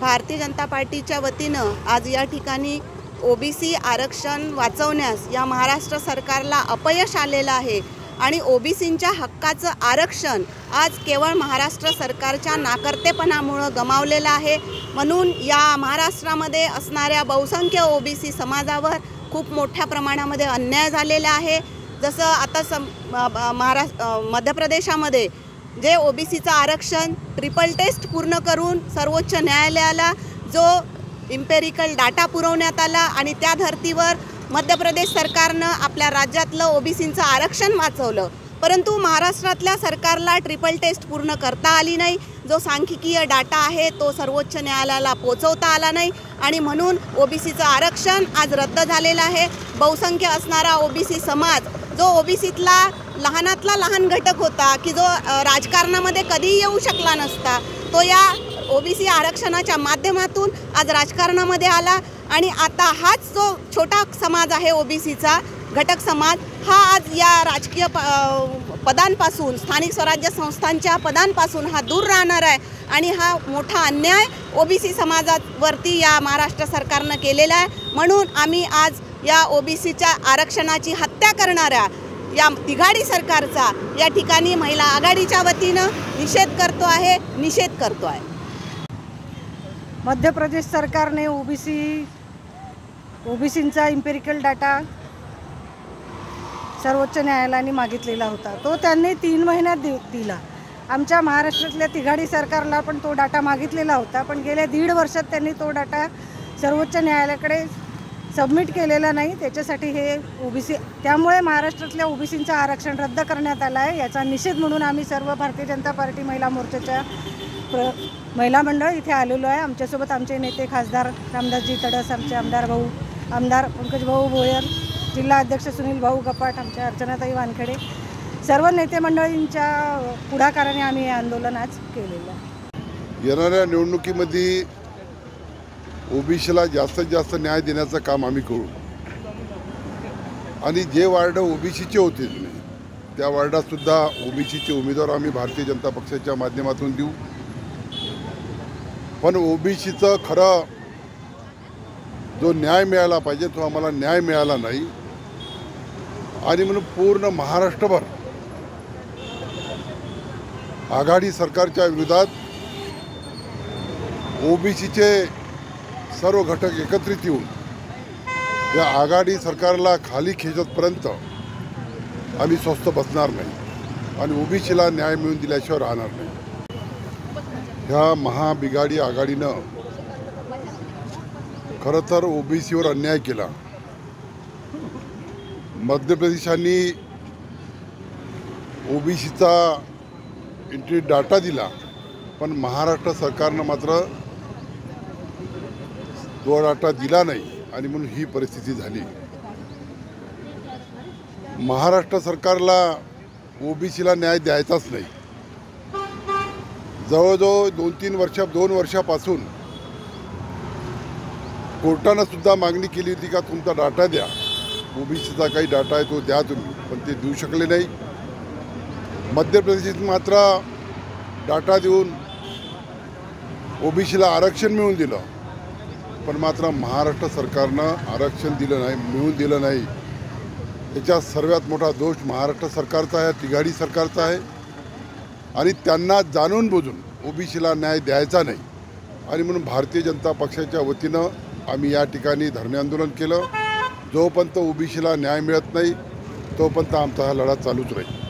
भारतीय जनता पार्टीच्या वतीने आज या ठिकाणी ओबीसी आरक्षण वाचवण्यास या महाराष्ट्र सरकारला अपयश आलेलं आहे आणि ओबीसींच्या हक्काचं आरक्षण आज केवळ महाराष्ट्र सरकारच्या नाकर्तेपणामुळे गमावलेलं आहे। म्हणून या महाराष्ट्रामध्ये असणाऱ्या बहुसंख्य ओबीसी समाजावर खूप मोठ्या प्रमाणामध्ये अन्याय झालेला आहे। जसं आता मध्य प्रदेशामध्ये जे ओबीसीचं आरक्षण ट्रिपल टेस्ट पूर्ण करून सर्वोच्च न्यायालयाला जो इम्पेरिकल डाटा पुरवण्यात आला आणि त्या धर्तीवर मध्य प्रदेश सरकारनं आपल्या राज्यातलं ओबीसींचं आरक्षण वाचवलं, परंतु महाराष्ट्रातल्या सरकारला ट्रिपल टेस्ट पूर्ण करता आली नाही। जो सांख्यिकीय डाटा आहे तो सर्वोच्च न्यायालयाला पोहोचवता आला नाही आणि म्हणून ओबीसीचं आरक्षण आज रद्द झालेलं आहे। बहुसंख्य असणारा ओबीसी समाज जो ओबीसीतला लहानातला लहान घटक होता की जो राजकारणामध्ये कधीही येऊ शकला नसता, तो या ओबीसी आरक्षणाच्या माध्यमातून आज राजकारणामध्ये आला आणि आता हाच जो छोटा समाज आहे ओबीसीचा घटक समाज हा आज या राजकीय पदांपासून स्थानिक स्वराज्य संस्थांच्या पदांपासून हा दूर राहणार आहे आणि हा मोठा अन्याय ओबीसी समाजावरती या महाराष्ट्र सरकारनं केलेला आहे। म्हणून आम्ही आज या ओबीसीच्या आरक्षणाची हत्या करणाऱ्या या तिघाडी सरकारचा या ठिकाणी महिला आघाडीच्या वतीनं निषेध करतो आहे। मध्य प्रदेश सरकार ने ओबीसींचा इम्पेरिकल डाटा सर्वोच्च न्यायालयाने मागितलेला होता, तो त्यांनी 3 महिन्यात दिला। आमच्या महाराष्ट्रातल्या तिघाडी सरकारला पण तो डाटा मागितलेला होता, पण गेल्या 1.5 वर्षात त्यांनी तो डाटा सर्वोच्च न्यायालयाकडे सबमिट केलेला नाही। त्याच्यासाठी हे ओबीसी त्यामुळे महाराष्ट्रातल्या ओबीसींचं आरक्षण रद्द करण्यात आलं आहे। याचा निषेध म्हणून आम्ही सर्व भारतीय जनता पार्टी महिला मोर्चाच्या महिला मंडळ इथे आलेलो आहे। आमच्यासोबत आमचे नेते खासदार रामदासजी तडस, आमचे आमदार पंकज भोयर, जिल्हा अध्यक्ष सुनील गपाट, आमच्या अर्चना वानखेडे, सर्व नेते मंडळींच्या पुढाकाराने आम्ही आंदोलन आज केलेलं आहे। येणाऱ्या निवडणुकीमध्ये ओबीसीला जास्तीत जास्त न्याय देण्याचं काम आम्ही करू आणि जे वार्ड ओबीसीचे होते त्या वार्डातसुद्धा ओबीसीचे उमेदवार आम्ही भारतीय जनता पक्षाच्या माध्यमातून देऊ। पण ओबीसीचं खरं जो न्याय मिळाला पाहिजे तो आम्हाला न्याय मिळाला नाही आणि म्हणून पूर्ण महाराष्ट्रभर आघाडी सरकारच्या विरोधात ओबीसीचे सर्व घटक एकत्रित येऊन या आघाडी सरकारला खाली खेचतपर्यंत आम्ही स्वस्थ बसणार नाही आणि ओबीसीला न्याय मिळवून दिल्याशिवाय राहणार नाही। ह्या महाबिघाडी आघाडीनं खरंतर ओबीसीवर अन्याय केला। मध्य प्रदेशाने ओबीसीचा एंट्री डाटा दिला, पण महाराष्ट्र सरकारनं मात्र तो डाटा दिला नाही आणि म्हणून ही परिस्थिती झाली। महाराष्ट्र सरकारला ओबीसीला न्याय द्यायचाच नाही। जवळजवळ 2 वर्षापासून कोर्टानं सुद्धा मागणी केली होती का तुमचा डाटा द्या, ओबीसीचा काही डाटा आहे तो द्या तुम्ही, पण ते देऊ शकले नाही। मध्य प्रदेशात मात्र डाटा देऊन ओबीसीला आरक्षण मिळवून दिलं, पण मात्र महाराष्ट्र सरकारनं आरक्षण दिलं नाही, मिळवून दिलं नाही। याचा सर्वात मोठा दोष महाराष्ट्र सरकारचा आहे, तिघाडी सरकारचा आहे आणि त्यांना जाणून बुजून ओबीसीला न्याय द्यायचा नाही आणि म्हणून भारतीय जनता पक्षाच्या वतीनं आम्ही या ठिकाणी धरणे आंदोलन केलं। जोपर्यंत ओबीसीला न्याय मिळत नाही तोपर्यंत आमचा हा लढा चालूच राहील।